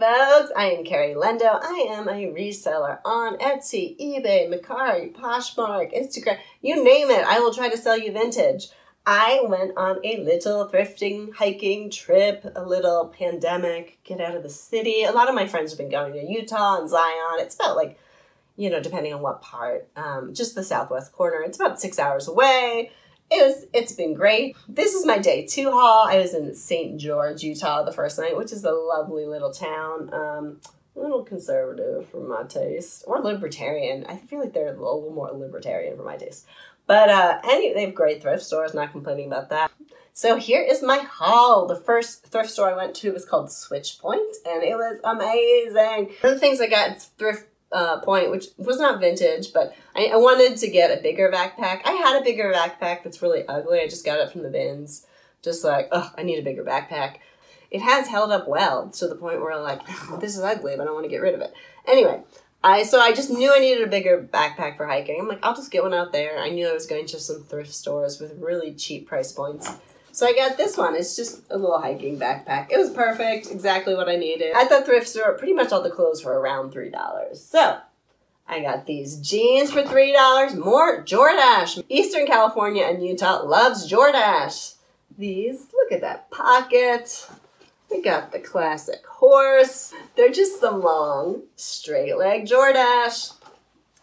folks, I am Kerri Lendo. I am a reseller on Etsy, eBay, Mercari, Poshmark, Instagram, you name it. I will try to sell you vintage. I went on a little thrifting, hiking trip, a little pandemic, get out of the city. A lot of my friends have been going to Utah and Zion. It's about like, you know, depending on what part, just the southwest corner. It's about 6 hours away. It's been great. This is my day 2 haul. I was in St. George, Utah the first night, which is a lovely little town. A little conservative for my taste, or libertarian. I feel like they're a little more libertarian for my taste. But they have great thrift stores, not complaining about that. So here is my haul. The first thrift store I went to was called Switch Point, and it was amazing. One of the things I got is thrift Point, which was not vintage, but I wanted to get a bigger backpack. I had a bigger backpack that's really ugly. I just got it from the bins. Just like, oh, I need a bigger backpack. It has held up well to the point where I'm like, oh, this is ugly, but I want to get rid of it. Anyway, so I just knew I needed a bigger backpack for hiking. I'm like, I'll just get one out there. I knew I was going to some thrift stores with really cheap price points. So I got this one. It's just a little hiking backpack. It was perfect, exactly what I needed. At the thrift store, pretty much all the clothes were around $3. So I got these jeans for $3, more Jordache. Eastern California and Utah loves Jordache. These, look at that pocket. We got the classic horse. They're just some long, straight leg Jordache.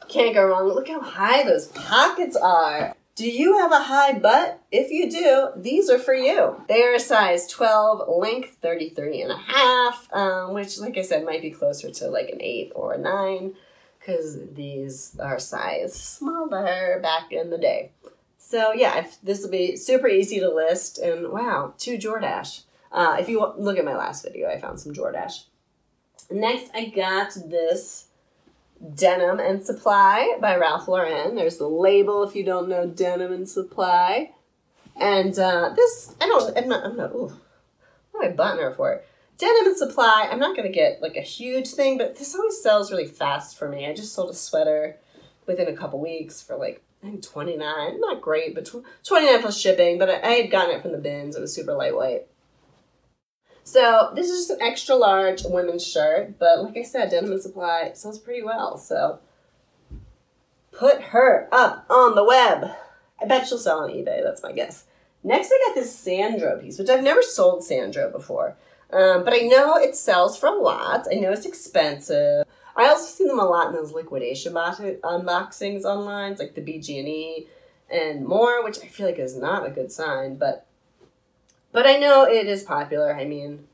Can't go wrong. Look how high those pockets are. Do you have a high butt? If you do, these are for you. They are a size 12, length 33.5, which, like I said, might be closer to like an 8 or a 9, because these are size smaller back in the day. So yeah, this will be super easy to list, and wow, 2 Jordache. If you look at my last video, I found some Jordache. Next, I got this Denim and Supply by Ralph Lauren. There's the label if you don't know Denim and Supply. And this, I'm not, ooh, what am I button her for? Denim and Supply, I'm not going to get like a huge thing, but this always sells really fast for me. I just sold a sweater within a couple weeks for like, I think $29. Not great, but $29 plus shipping, but I had gotten it from the bins. It was super lightweight. So this is just an extra large women's shirt, but like I said, Denim & Supply sells pretty well. So put her up on the web. I bet she'll sell on eBay. That's my guess. Next, I got this Sandro piece, which I've never sold Sandro before, but I know it sells for a lot. I know it's expensive. I also see them a lot in those liquidation unboxings online, like the BG&E and more, which I feel like is not a good sign, But I know it is popular. I mean,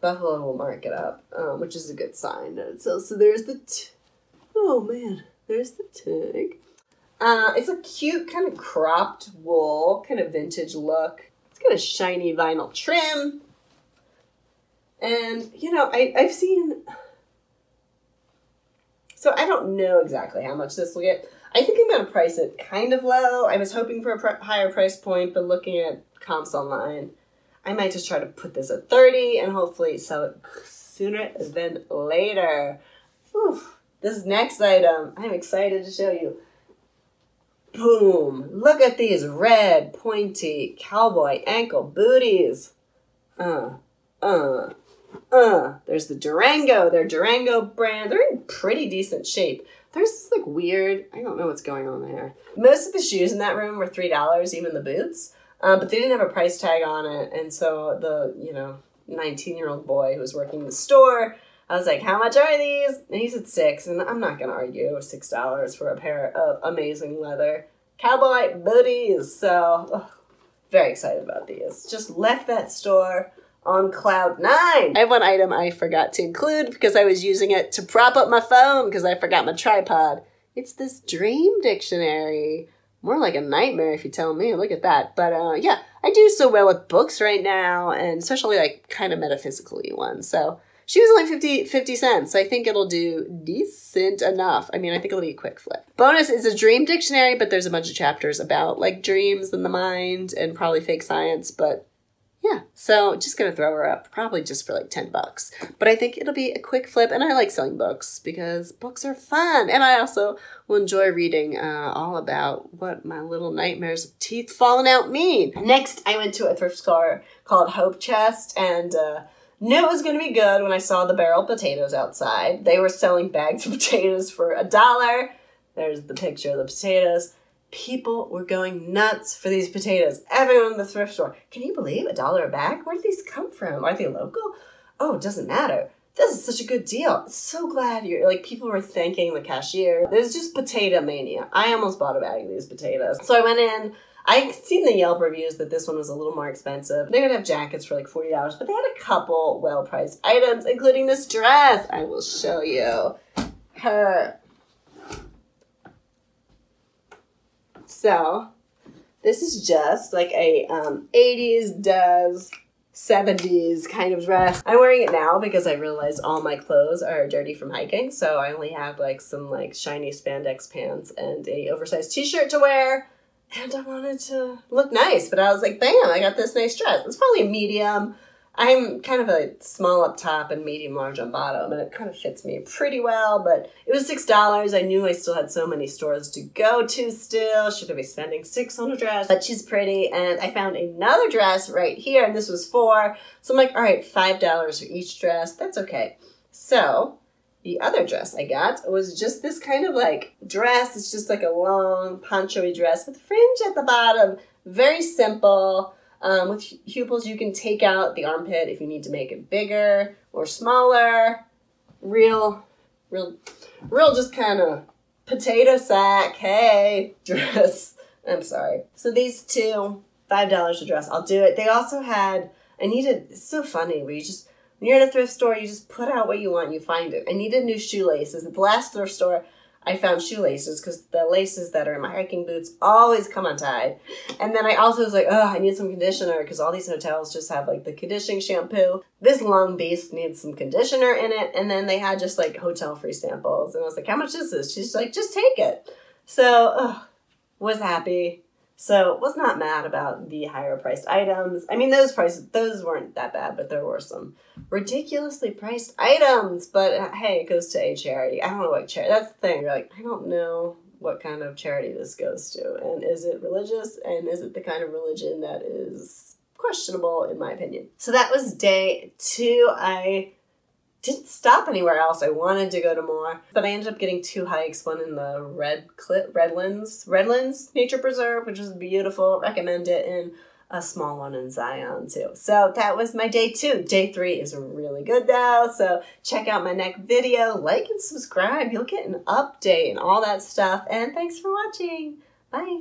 Buffalo will mark it up, which is a good sign. So there's the, oh man, there's the tag. It's a cute kind of cropped wool, kind of vintage look. It's got a shiny vinyl trim. And, you know, I've seen, so I don't know exactly how much this will get. I think I'm going to price it kind of low. I was hoping for a higher price point, but looking at comps online, I might just try to put this at 30 and hopefully sell it sooner than later. Whew. This next item, I'm excited to show you. Boom! Look at these red, pointy cowboy ankle booties. There's the Durango. They're Durango brand. They're in pretty decent shape. There's this like weird, I don't know what's going on there. Most of the shoes in that room were $3, even the boots. But they didn't have a price tag on it, and so the, you know, 19-year-old boy who was working the store, I was like, how much are these? And he said $6, and I'm not going to argue $6 for a pair of amazing leather cowboy booties. So, oh, very excited about these. Just left that store on cloud 9. I have one item I forgot to include because I was using it to prop up my phone because I forgot my tripod. It's this dream dictionary. More like a nightmare if you tell me. Look at that. But yeah, I do so well with books right now, and especially like kind of metaphysically ones. So she was only 50 cents. So I think it'll do decent enough. I mean, I think it'll be a quick flip. Bonus is a dream dictionary, but there's a bunch of chapters about like dreams and the mind and probably fake science. But yeah, so just gonna throw her up probably just for like $10. But I think it'll be a quick flip, and I like selling books because books are fun, and I also will enjoy reading all about what my little nightmares of teeth falling out mean. Next, I went to a thrift store called Hope Chest, and Knew it was going to be good when I saw the barrel potatoes outside. They were selling bags of potatoes for $1. There's the picture of the potatoes. People were going nuts for these potatoes. Everyone in the thrift store. Can you believe $1 a bag? Where did these come from? Are they local? Oh, it doesn't matter. This is such a good deal. So glad you're like, people were thanking the cashier. There's just potato mania. I almost bought a bag of these potatoes. So I went in. I've seen the Yelp reviews that this one was a little more expensive. They're gonna have jackets for like $40, but they had a couple well-priced items, including this dress. I will show you her. So this is just like a 80s does 70s kind of dress. I'm wearing it now because I realized all my clothes are dirty from hiking, so I only have like some like shiny spandex pants and a oversized t-shirt to wear, and I wanted to look nice, but I was like, bam, I got this nice dress. It's probably a medium. I'm kind of a small up top and medium large on bottom, and it kind of fits me pretty well, but it was $6. I knew I still had so many stores to go to still. Should I be spending $6 on a dress? But she's pretty, and I found another dress right here, and this was $4. So I'm like, all right, $5 for each dress. That's okay. So the other dress I got was just this kind of like dress. It's just like a long poncho-y dress with fringe at the bottom. Very simple. With Hupels, you can take out the armpit if you need to make it bigger or smaller. Real just kind of potato sack, hey, dress. I'm sorry. So these two, $5 a dress, I'll do it. They also had, I needed, it's so funny where you just, when you're in a thrift store, you just put out what you want and you find it. I needed new shoelaces. At the last thrift store, I found shoelaces because the laces that are in my hiking boots always come untied. And then I also was like, oh, I need some conditioner because all these hotels just have like the conditioning shampoo. This long beast needs some conditioner in it. And then they had just like hotel free samples. And I was like, how much is this? She's like, just take it. So was happy. So was not mad about the higher priced items. I mean, those prices, those weren't that bad, but there were some ridiculously priced items. But hey, it goes to a charity. I don't know what charity, that's the thing. You're like, I don't know what kind of charity this goes to. And is it religious? And is it the kind of religion that is questionable in my opinion? So that was day two. I didn't stop anywhere else. I wanted to go to more, but I ended up getting two hikes, one in the Redlands Nature Preserve, which is beautiful, recommend it, and a small one in Zion too. So that was my day two. Day three is really good though, so check out my next video, like and subscribe. You'll get an update and all that stuff, and thanks for watching. Bye.